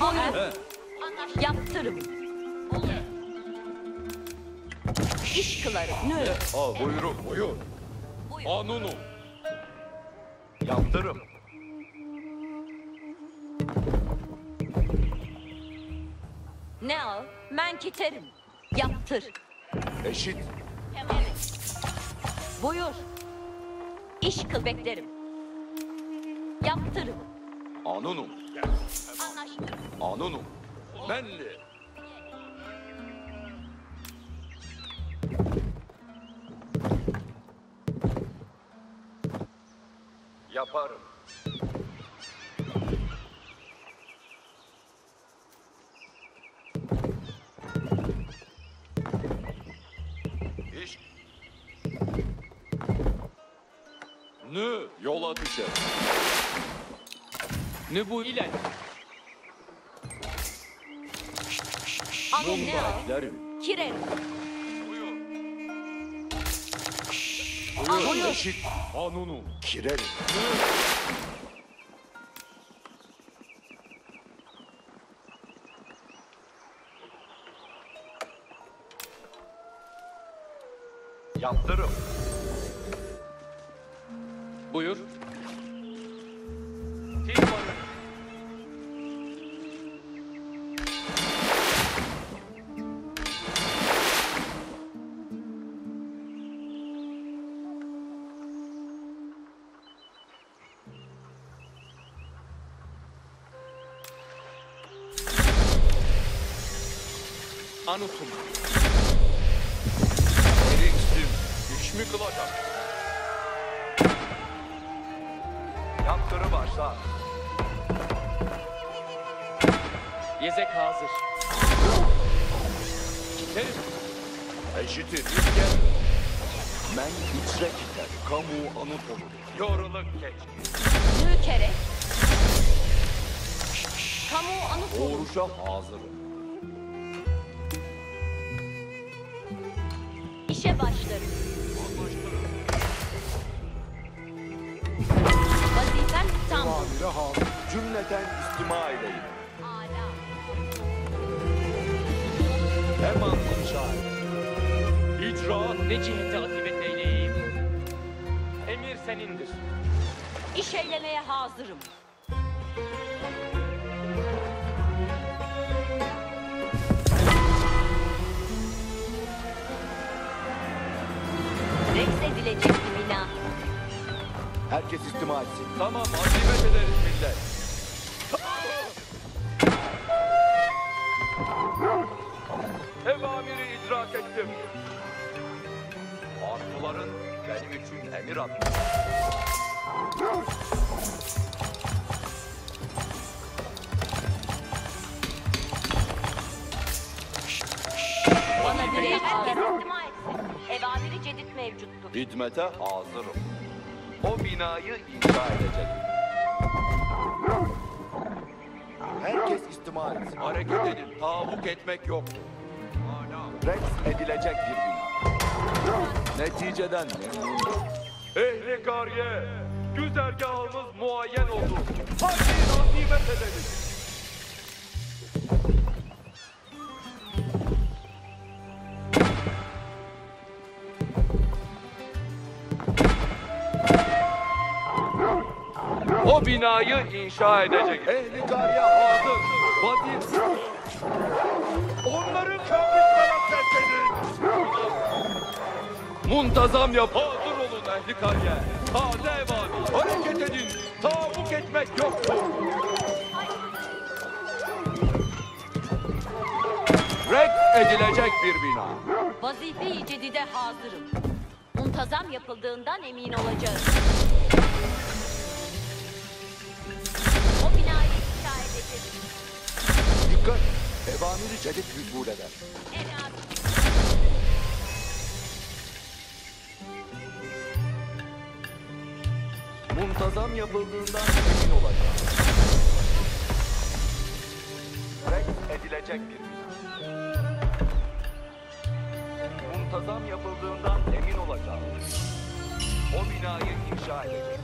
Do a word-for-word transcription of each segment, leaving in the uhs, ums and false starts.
Alırım. Yaptırım. Olur. İş kılarım. Nö. Aa, buyurun, buyur. Anunu. Yaptırım. Ne al? Ben kiterim. Yaptır. Eşit. Evet. Buyur. İş kıl beklerim. Yaptırım. Anunum. Anlaştık. Anunum. Benli. Yaparım. İş. Nü yola düşer. Ne bu ile? Anne ne? Kiren. Eşit anunu kirerim. Yaptırım. Buyur. Anutum. Erikstim. Güç mü kılacak? Yaptırı başlar. Yezek hazır. Giterim. Eşitir. Yüzgen. Men içre gider. Kamu anut olur. Yoruluk geç. Nükere. Kamu anut olur. Oğruşa hazırım. İşe başlarım. Vazifem tam. Amire ham, cümleten istima edeyim. Ala. Hemen konuşar. İcra ne cihete atibet eyleyim. Emir senindir. İş eylemeye hazırım. Reksedilecek bir bina. Herkes istima etsin. Tamam, azibet ederiz millet. Evamiri idrak ettim. Arzuların benim için emir attı. Bana göre herkes istima etsin. Evamiri cedid mevcuttur. Hidmete hazırım. O binayı inşa edecek. Herkes istima etsin. Hareket edin. Tavuk etmek yoktur. Reks edilecek bir bina. Neticeden memnunum. Ehli kariye. Güzergahımız muayyen oldu. Haydi nasibet edelim. O binayı inşa edecek. Ehli kariye hazır. Vadim. Onları kampüsten terk edin. Muntazam yap. Hazır olun ehli kariye. Taze evadi. Hareket edin. Tavuk etmek yoktur. Reks edilecek bir bina. Vazife-i cedide hazırım. Muntazam yapıldığından emin olacağız. Dikkat! Evamiri cedid hüzul eder. Helal. Muntazam yapıldığından emin olacak. Reks edilecek bir bina. Muntazam yapıldığından emin olacak. O binayı inşa edecek.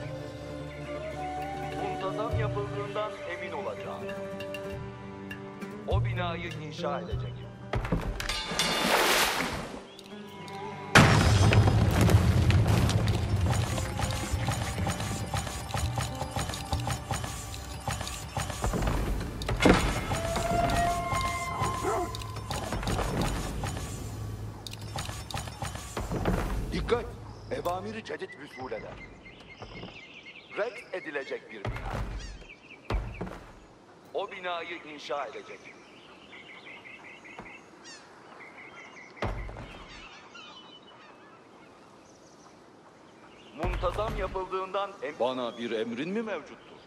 Muntazam yapıldığından emin olacak. o binayı inşa edecek. Dikkat! Evamiri cedid vüsul eder. Rex edilecek bir bina. O binayı inşa edecek. Muntazam yapıldığından... Bana bir emrin mi mevcuttur?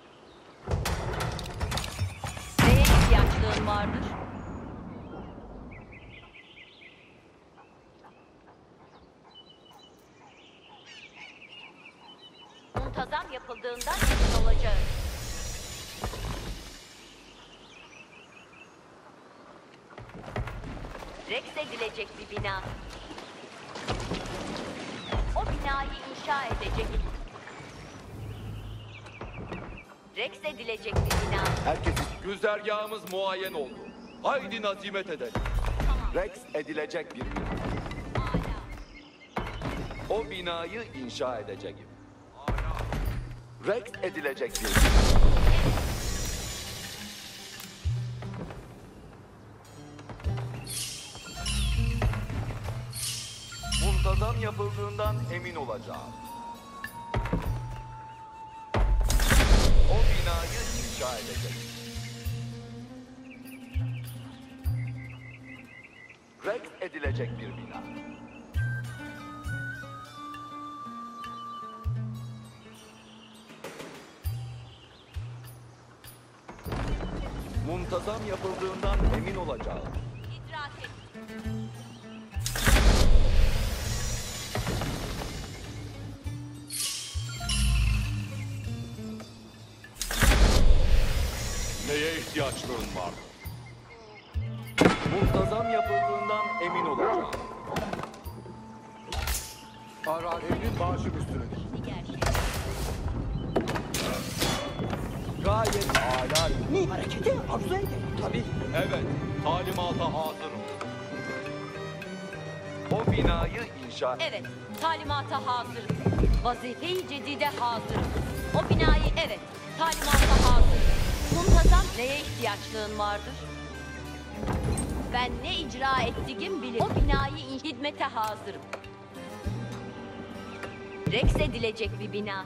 Neye ihtiyaçlığın vardır? Muntazam yapıldığından emin olacağız. Rex edilecek bir bina. O binayı inşa edecek. Rex edilecek bir bina. Herkesin güzergahımız muayyen oldu. Haydi nazimet edelim. Tamam. Rex edilecek bir bina. Hala. O binayı inşa edecek. Hala. Rex edilecek bir bina. Muntazam yapıldığından emin olacağım. O binayı inşa edecek. Rex edilecek bir bina. Muntazam yapıldığından emin olacağım. İdrak et. Neye ihtiyaçların var? Muntazam yapıldığından emin olacağım. Arazi'nin başım üstünedir. Gayet âlâ. Ne hareketi arzu edin? Tabii. Evet, talimata hazırım. O binayı inşa... Evet, talimata hazırım. Vazife-i cedide hazırım. O binayı evet, talimata hazırım. Muntazam neye ihtiyaçlığın vardır? Ben ne icra ettiğim bilir. O binayı hizmete hazırım. Rex edilecek bir bina.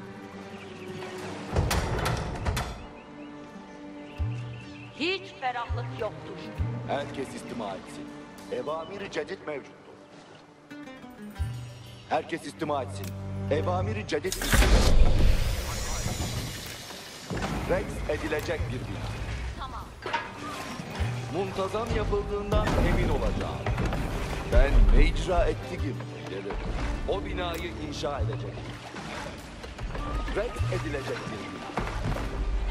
Hiç ferahlık yoktur. Herkes istima etsin. Evamiri cedid mevcuttur. Herkes istima etsin. Evamiri cedid mevcuttur. Rex edilecek bir bina. Tamam. Muntazam yapıldığından emin olacağım. Ben ne icra ettiğim bilirim. O binayı inşa edecek. Rex edilecek bir bina.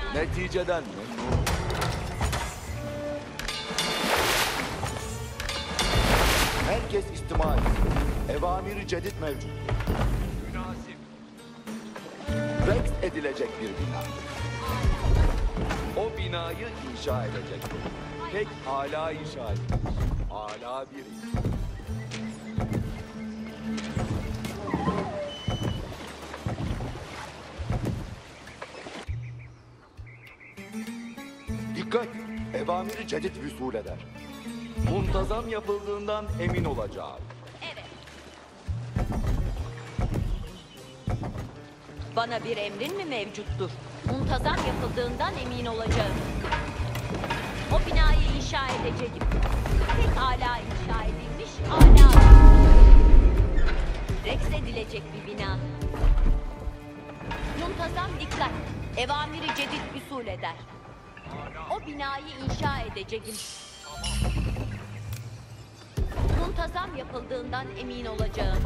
Bina. Neticeden memnun. Herkes istima etsin. Evamiri cedid mevcut. Münasip. Rex edilecek bir bina. O binayı inşa edecek. Pek hala inşa edecek. Hala bir. Dikkat! Evamiri cedid vüsul eder. Muntazam yapıldığından emin olacağım. Evet. Bana bir emrin mi mevcuttur? Muntazam yapıldığından emin olacağım. O binayı inşa edeceğim. Pek hala inşa edilmiş, hala. Rex edilecek bir bina. Muntazam dikkat. Evamiri cedid usul eder. O binayı inşa edeceğim. Muntazam yapıldığından emin olacağım.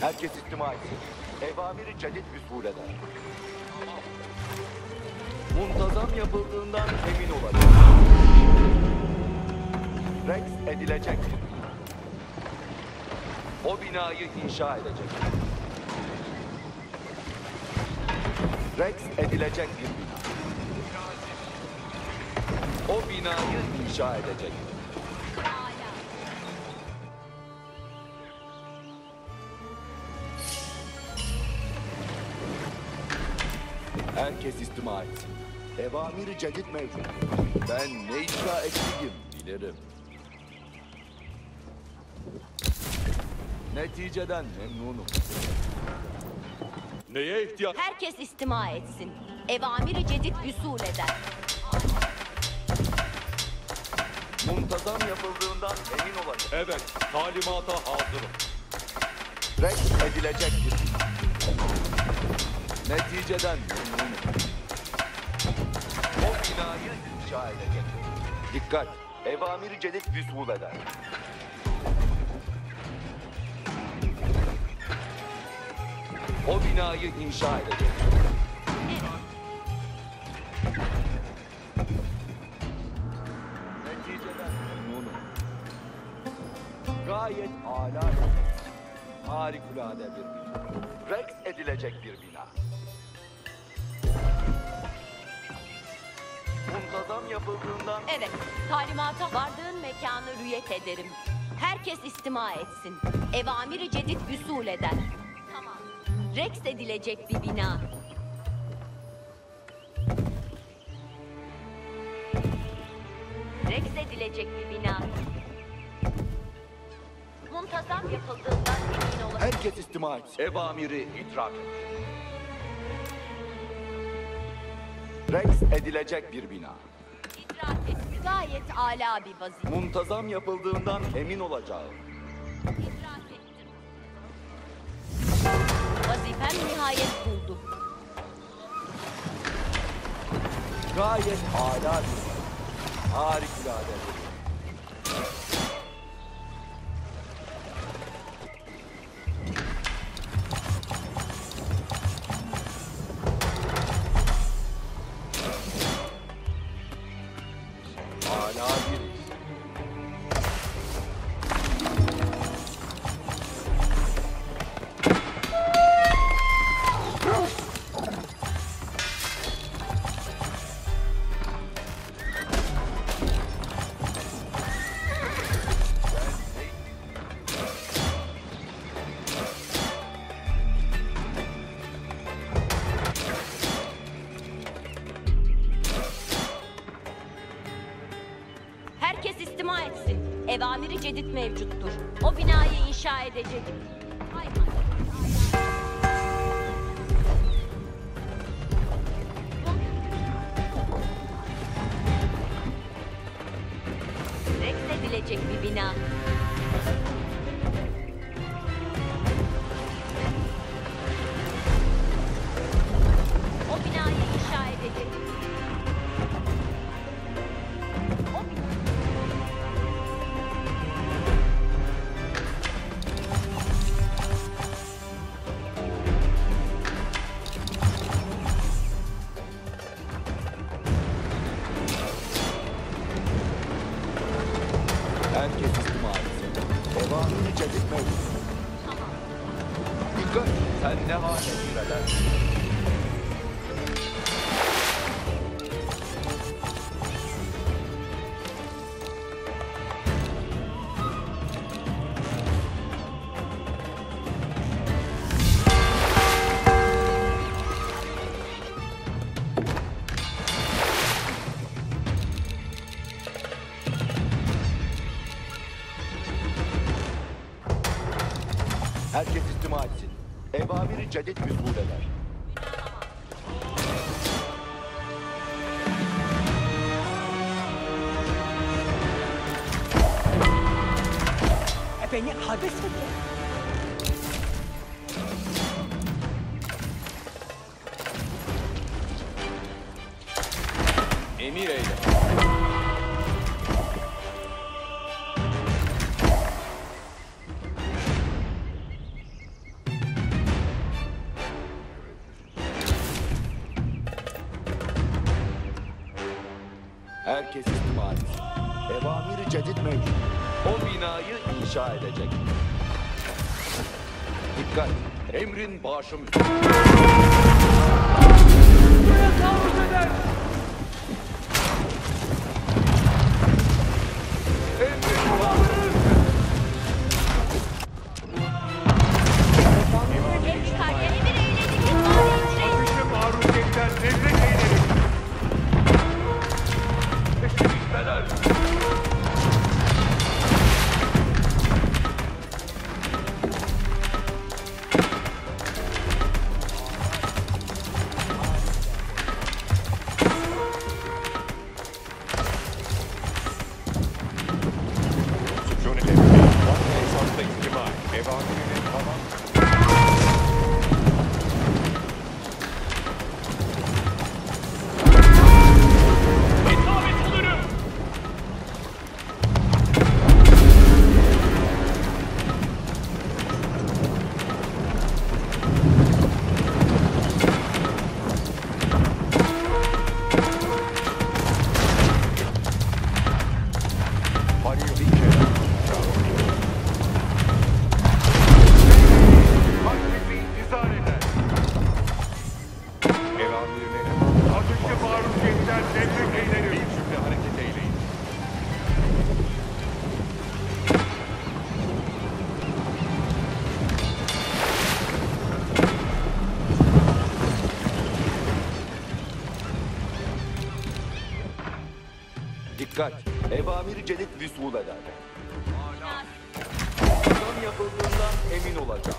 Herkes istima etsin. Evamiri cedid vüsul eder. Muntazam yapıldığından emin olacağım. Rex edilecektir. O binayı inşa edecek. reks edilecek bir bina. O binayı inşa edecek. Herkes istima etsin. Evamir-i cedid mevcut. Ben ne inşa ettiğim bilirim. Neticeden memnunum. Neye ihtiyaç? Herkes istima etsin. Evamir-i cedid üsul eder. Muntazam yapıldığından emin olacak. Evet, talimata hazırım. Reks edilecektir. Neticeden memnunum. O binayı inşa edecek. Dikkat! Evamir-i cedid üsul eder. O binayı inşa edecek. Neticeden memnunum. Gayet âlâ, harikulade bir bina. Reks edilecek bir bina. Muntazam yapıldığından... Evet, talimata vardığın mekanı rüyet ederim. Herkes istima etsin. Evamir-i cedid üsul eder. Tamam. Reks edilecek bir bina. Reks edilecek bir bina. Muntazam yapıldığından emin olacak. Herkes istima etsin. Evamiri idrak et. Reks edilecek bir bina. İdrak et. Gayet âlâ bir vazife. Muntazam yapıldığından emin olacağım. İdrak ettim. Vazifem nihayet buldu. Gayet âlâ bir vazife. Harikulade. Evamir-i cedid mevcuttur. O binayı inşa edecek. Hay hay. Reks edilecek bir bina. O binayı inşa edecek. Herkes istima etsin. Evamir-i cedid üsul eder. Beni hades mi? Emir eyle. Herkes istima etsin. Evamir-i cedid mevcut. O binayı inşa edecek. Dikkat! Emrin başım üstüne. Dikkat! Evamir Celil vüsul eder. Tam yapıldığından emin olacağım.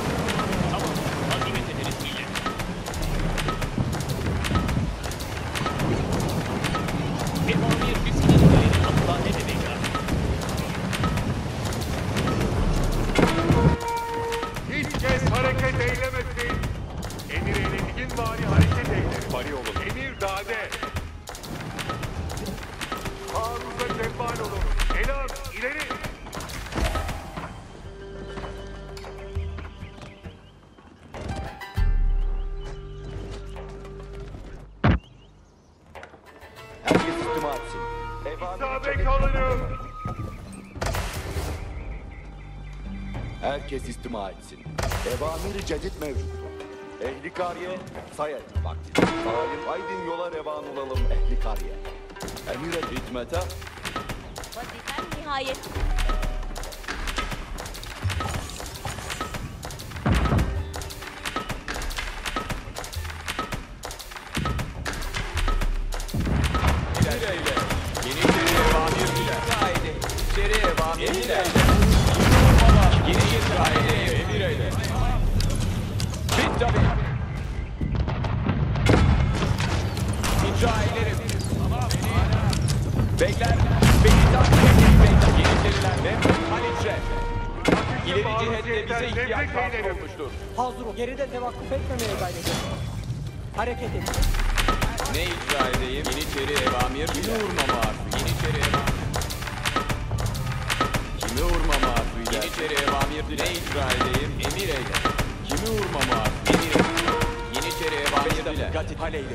Tamam, azimet ederiz millet. Evamir vüsul eder. Hatta ne demek ya? Hareket eylemesin. Emir eyledigin bari hareket eylesin. Bari olun. Emir dade. Haruza cebal olun. Elan ileri. Herkes üstüme atsın. İsabek alınım. Herkes üstüme atsın. Evamir-i Cedid mevcuttur. Ehli kariye say edin vakti. Salih Aydın yola revan olalım ehli kariye. Emir et hikmete. Vazifen nihayet. İleri eyle. Yeni içeri evamir bile. Haydi. İçeri evamir bile. Yeni içeri emir eyle. İcra ederim. Beyler, beni takip edin beyler. Yeniçerilerle Haliç'e. İleri cihette bize ihtiyaç olmuştur. Hazır ol. Geride tevakkuf etmemeye gayret. Hareket edin. Ne icra edeyim? Yeniçeri evamir. Kimi vurmama harfi? Yeniçeri evamir. Kimi vurmama harfi? Yeniçeri evamir. Ne icra edeyim? Emir eyle. Kimi vurmama harfi? Yeniçeri evamir ile. Dikkat et. Haleyleri.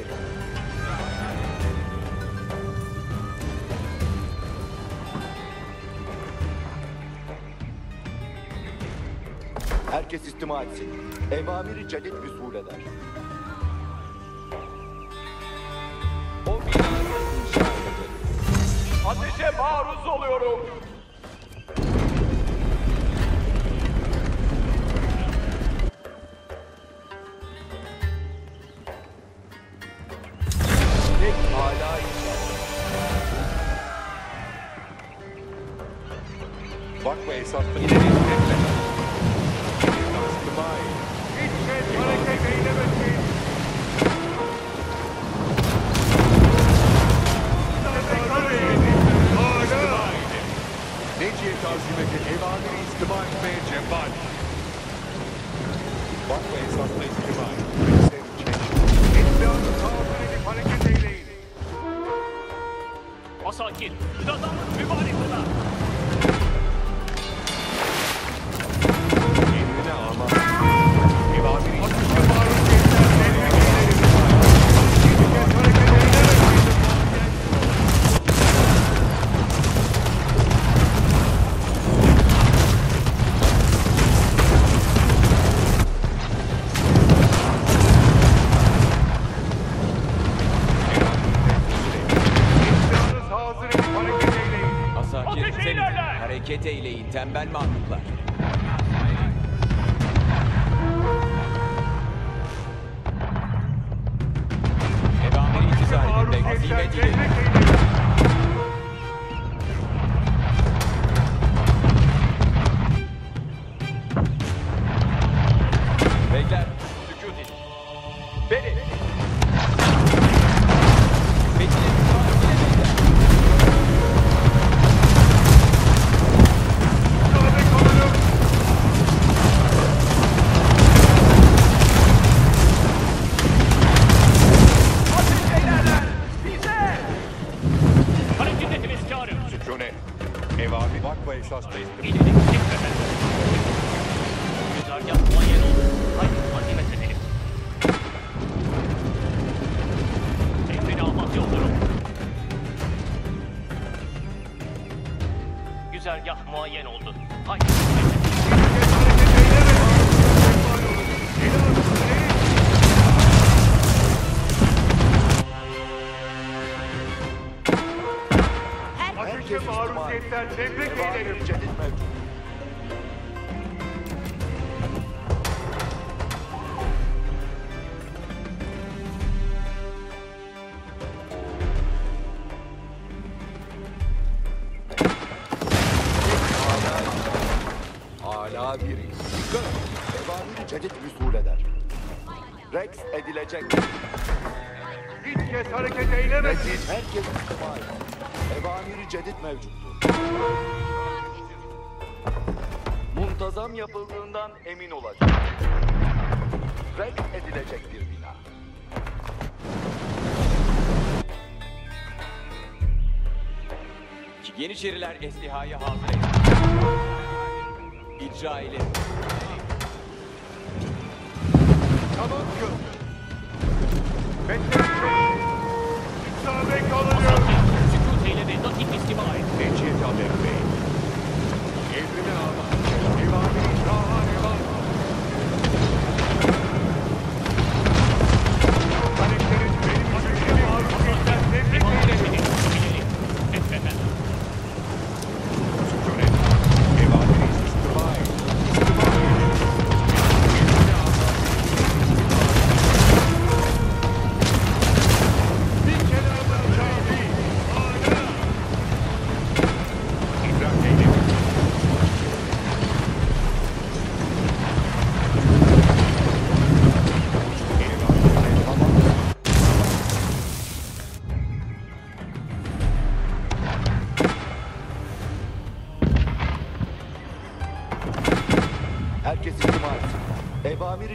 Herkes istima etsin. Evamir-i Celil vüsul eder. O binayı inşa edin. Ateşe maruz oluyorum. Tek hala inşa. Bakma esas. Tazimeti evamiri istima etmeye cevval. Bakma esasla istima et. Etlianı tavır edip hareket eyleyin. Asakir, dadamın mübarek ola. Emrine ama. Evamiri istima et. Hareket eyleyin. Hareket eyleyin. harekete eyleyin tembel mahluklar. Evamiri itizarinde gazime diyelim. Beyler, sükût edin. Beni! Muntazam yapıldığından emin olacak. Rex edilecek bir bina. Yeniçeriler eslihayı hazır edin. İcra ile. Tamam köprü. Bekleyin. İstihare kalıyor. Sükût eylemi dakik istima et. Neciyet Adem Bey. Evrimi almak.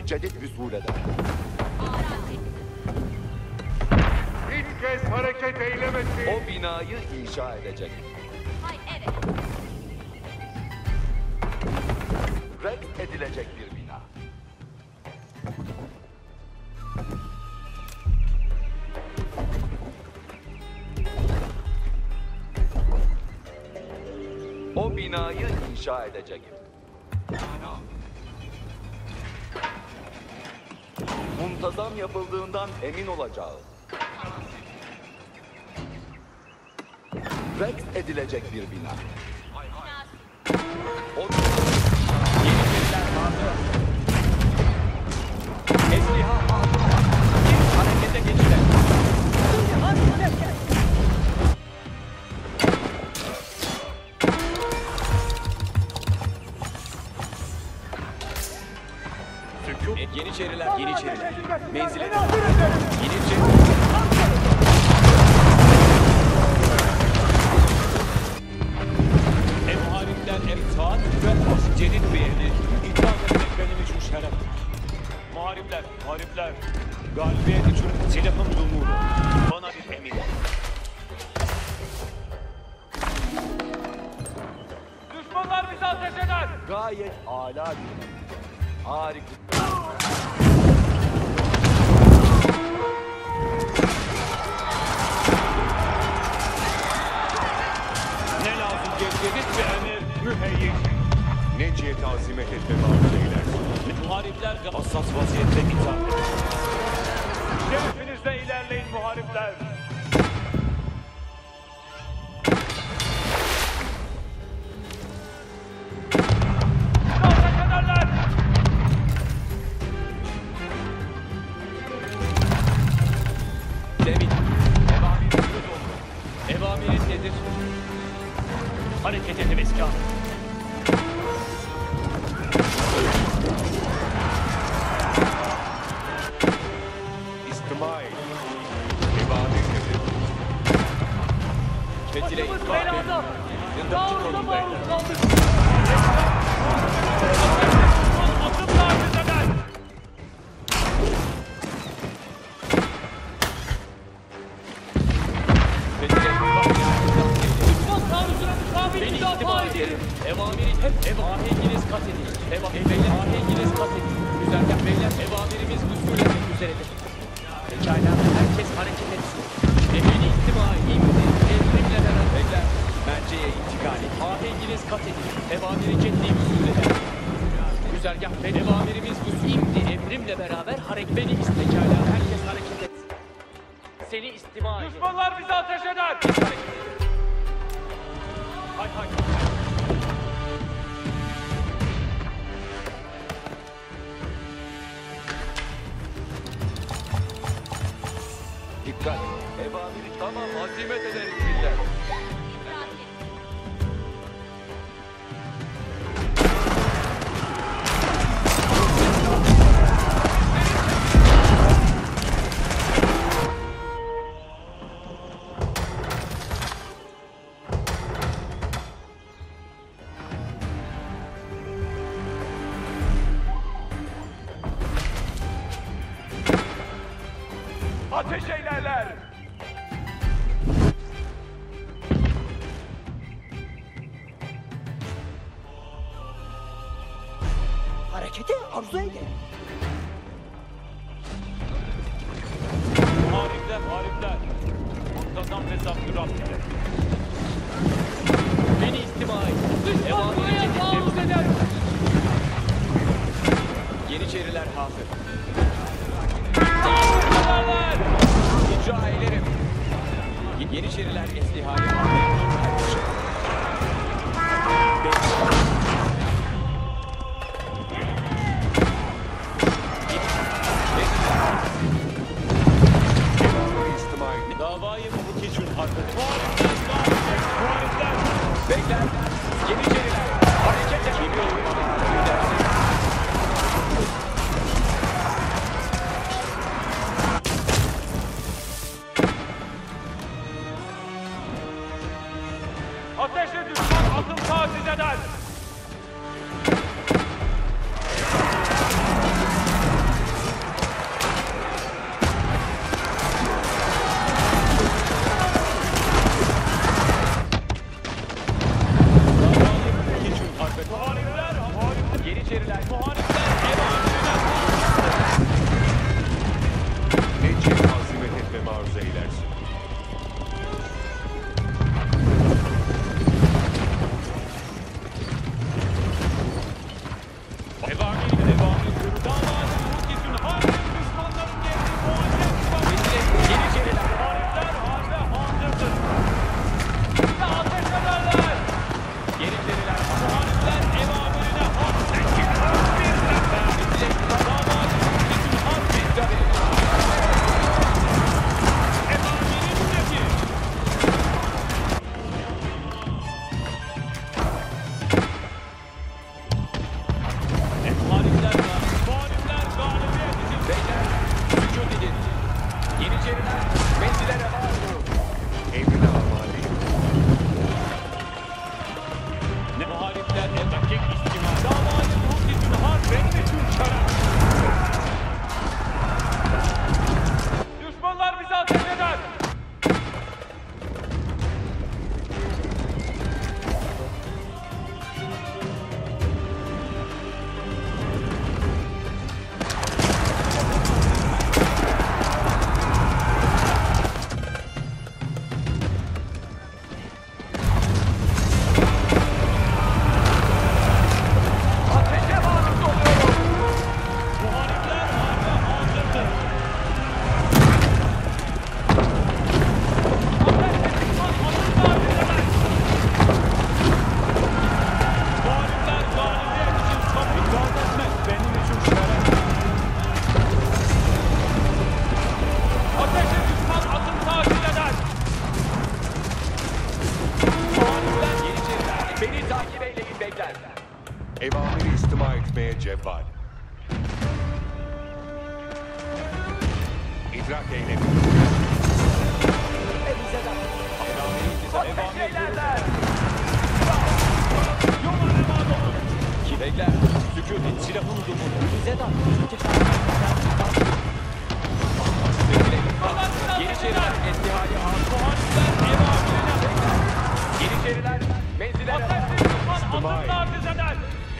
Cedid vüsul eder. İlk kez hareket eylemesin. O binayı inşa edecek. Hayır, evet. Rek edilecek bir bina. O binayı inşa edecek. Muntazam yapıldığından emin olacağız. Rex edilecek bir bina. Hay hay. O yeni birler vardı. Esliha alma. Bir harekete geçiler. Yeniçeriler, Yeniçeriler. Menzile. Yeniçeriler. Emhalimden emtaat ve hoş cennet beğeni. İttihat etmek benim için şeref. Muharipler, muharipler. Galibiyet için silahım dumuru. Bana bir emin. Düşmanlar bizi ateş eder. Gayet âlâ bir. Harika. Ne lazım gevşedik ve emir müheyyiz. Neciyet azimet etme bağlı ilerleyin. Muharipler hassas vaziyette itaat edin. Şerefinizle ilerleyin muharipler. Eyvalleri istima etmeye cevval. İdrak eylemi. Eyvalleri şeylerden. Yolun rıma dolu. Kibekler, sükût et, silahın durumunu. Bize de. Yeniçeriler, ettihali Yeniçeriler, menzile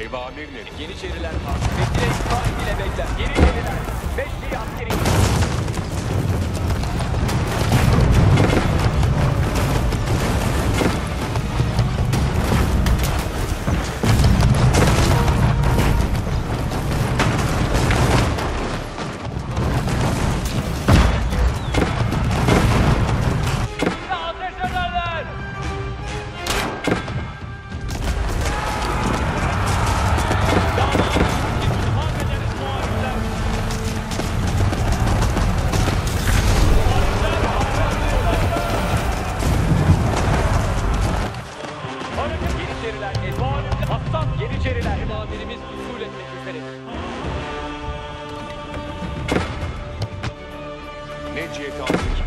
Evamir'in Yeniçeriler Mezile İsmail ile bekler Yeniçeriler Beşli askeri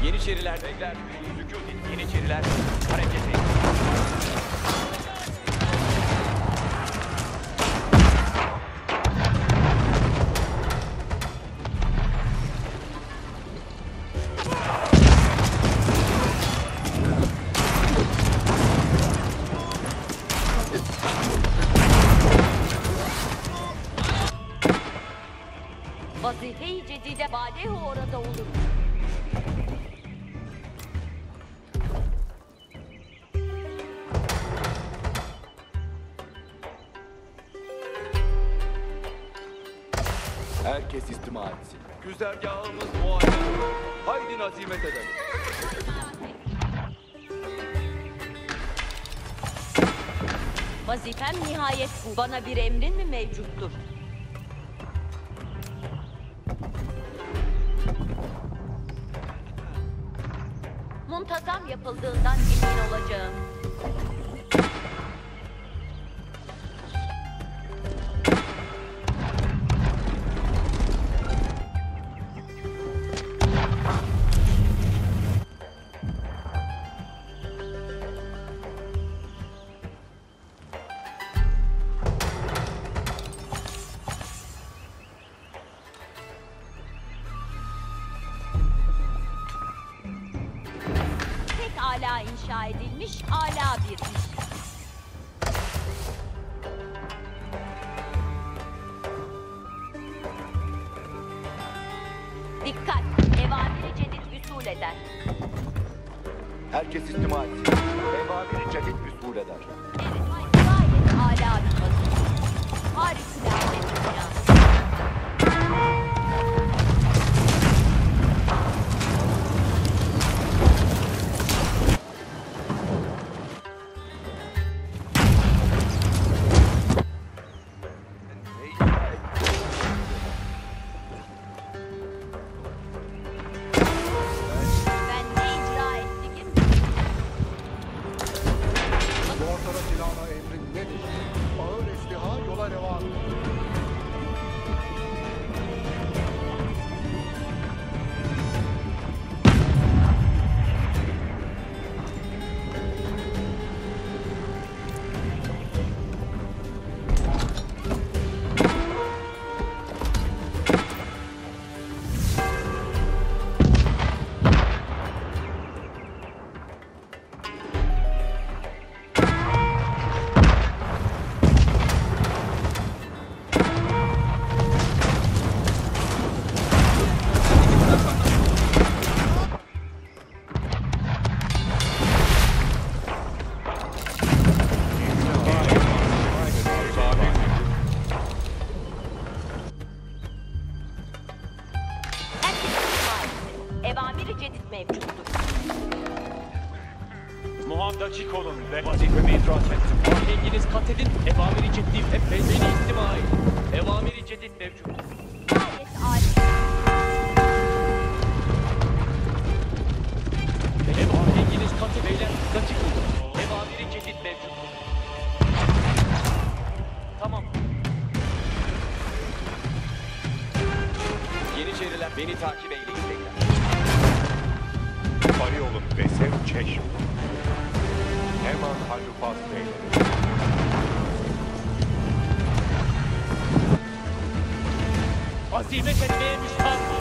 Yeniçeriler, bekler, sükût et, Yeniçeriler, hareket et. Vazife-i cedide bâdehu orada olur. Herkes istima etsin. Güzergahımız muayene. Haydi nazimet edelim. Vazifem nihayet bu. Bana bir emrin mi mevcuttur? Muntazam yapıldığından emin olacağım. Ala inşa edilmiş, ala bir iş. Dikkat! Evamir-i cedid üsul eder. Herkes istima etsin. Evamir-i cedid üsul eder. Evet, gayet ala bir vazife. Harikulade bir plan. Muhamdacık olun ve vazifemi idrak ettim. Mahkenginiz katedin, evamir-i cedid ve benzeri istima edin. Evamir-i cedid mevcut. Gayet âli. Evamir-i katı beyler, kaçık olun. Evamir-i cedid mevcut. Tamam. Beni takip eyleyin tekrar. Arıoğlu Vesev Çeşme. Hemen Hallufaz Beyleri. Azimet etmeye müştak.